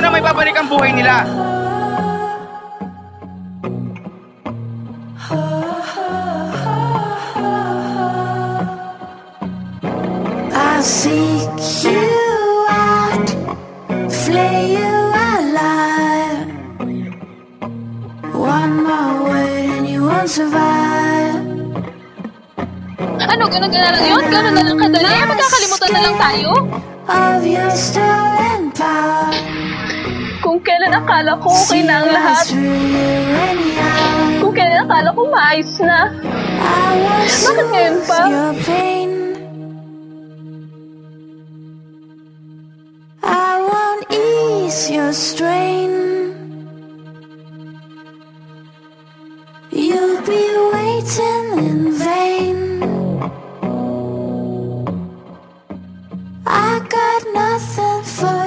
mo na may babalik ang buhay nila. I seek you out, flay you alive. One more word and you won't survive. Ano? Ganun na lang yun? Ganun na lang kadali? Magkakalimutan na lang tayo? Kung kailan akala ko okay na ang lahat. Kung kailan akala ko maayos na. Bakit ngayon pa? I won't ease your strain. You'll be waiting in vain. I got nothing for